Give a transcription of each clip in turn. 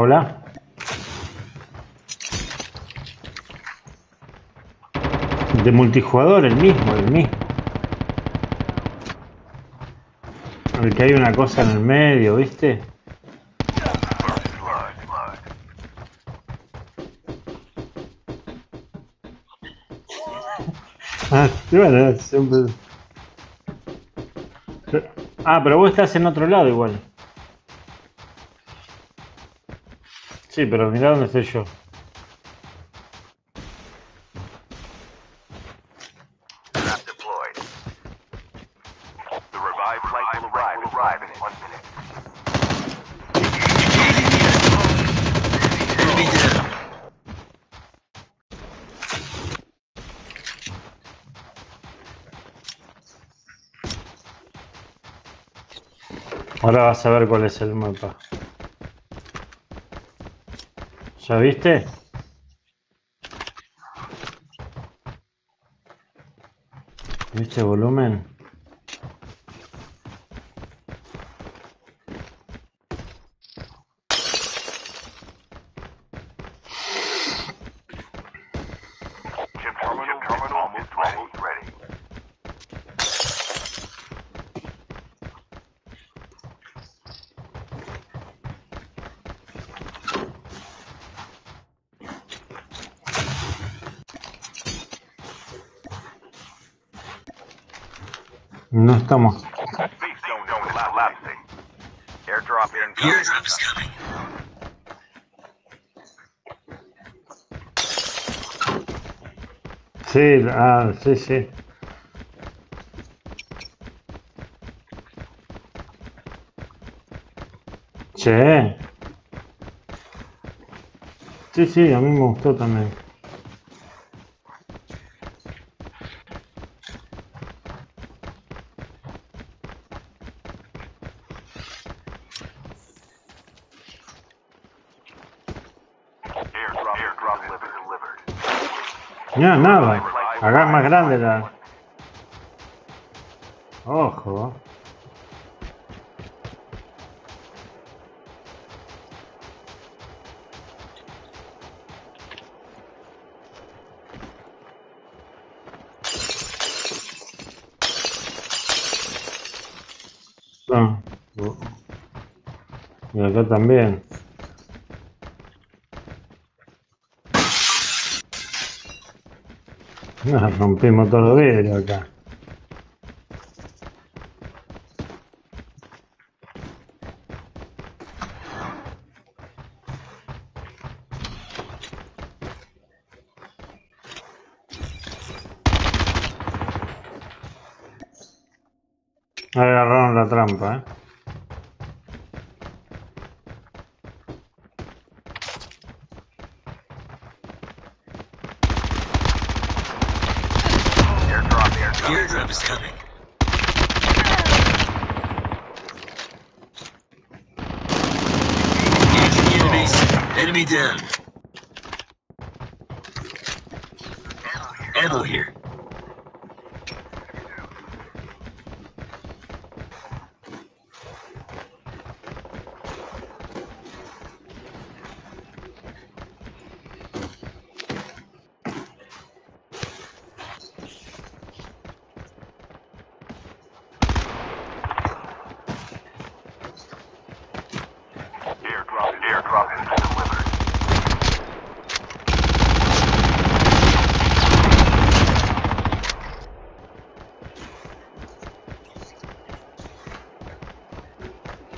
Hola. De multijugador, el mismo. El que hay una cosa en el medio, ¿viste? Ah, pero vos estás en otro lado igual. Sí, pero mirá dónde estoy yo. Ahora vas a ver cuál es el mapa. ¿Ya viste? ¿Viste volumen? No estamos. Sí, sí. Che. Sí, a mí me gustó también. No, nada, acá es más grande la... Ojo. No. Y acá también. Nos rompimos todos los vidrios acá. Agarraron la trampa, ¿eh?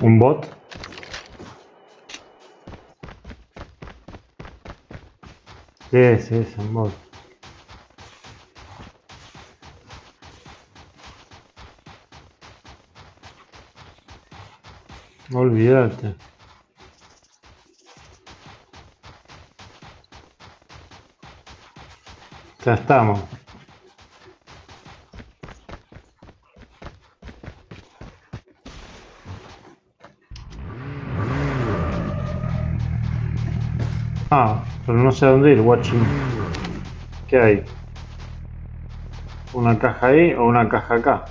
¿Un bot? Sí, es un bot. Olvídate. Ya estamos. Ah, pero no sé dónde ir, watching. ¿Qué hay? ¿Una caja ahí o una caja acá?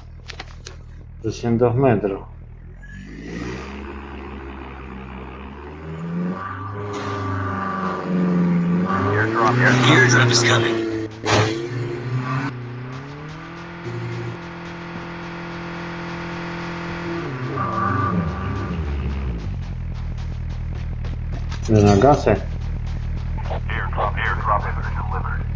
300 metros. Your eardrum is coming. No, no, gracias. Airdrop has been delivered.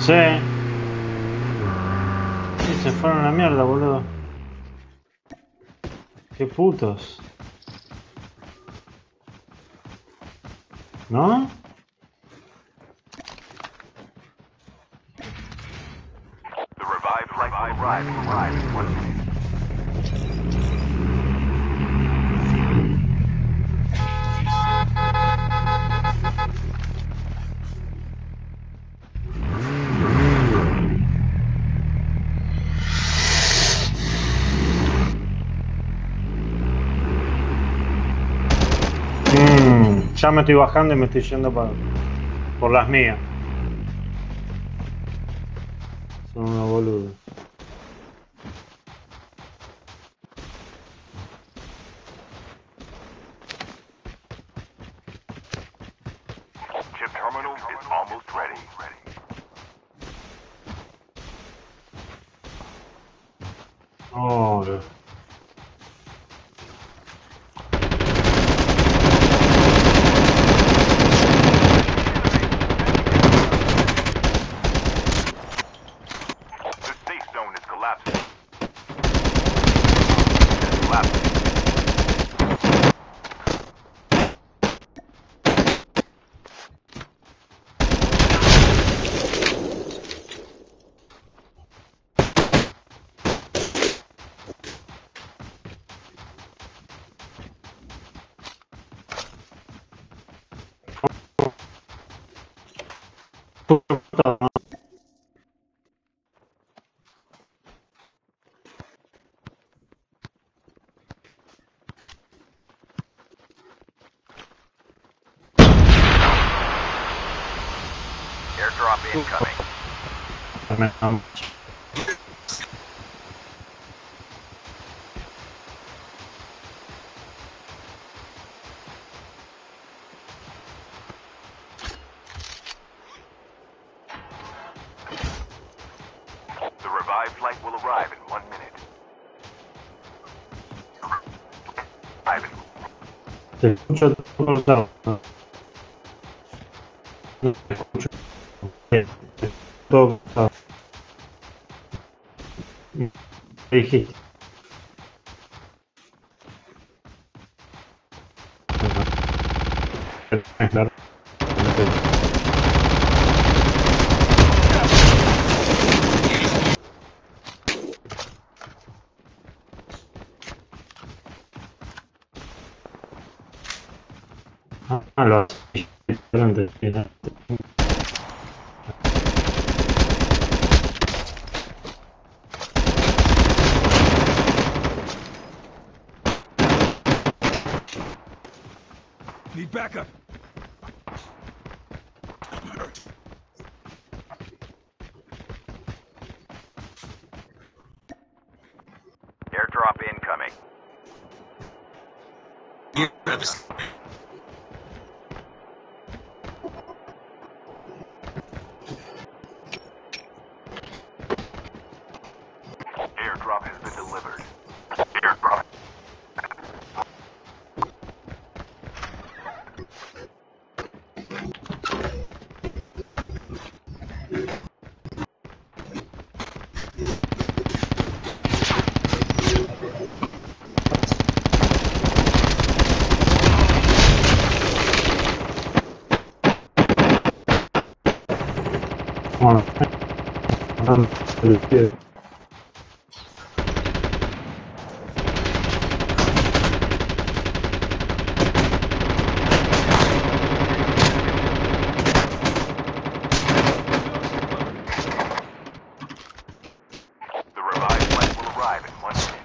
Sí. Se fueron a la mierda, boludo. Qué putos. ¿No? Ya me estoy bajando y me estoy yendo por las mías. Son unos boludos. Chip terminal is almost ready. Oh, Dios. Airdrop incoming. Flight will arrive in 1 minute. Te escucho cortado. No te escucho. Todo cortado. Dijiste. Claro. Lo antes. Need backup. Airdrop incoming. Bueno, se lo quiere. The revived flight will arrive in 1 minute.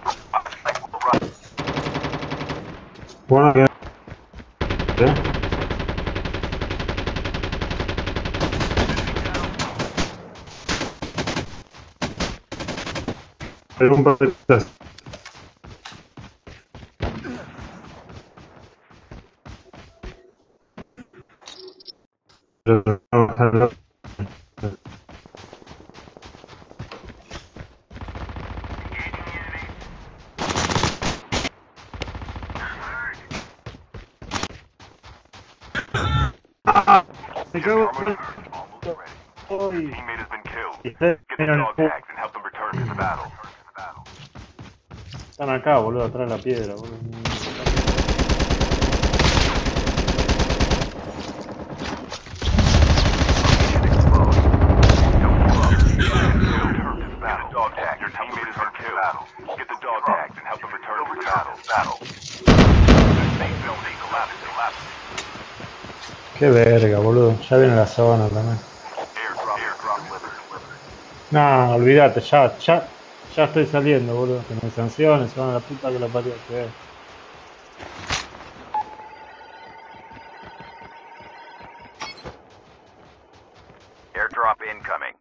Bueno, bien. Hay un par de pistas. Me cago en... Uy. Están acá, boludo, atrás de la piedra, boludo. Qué verga, boludo. Ya viene la sabana también. Nah, olvídate, ya estoy saliendo, boludo. Que me sancionen, se van a la puta que la parió. Airdrop incoming.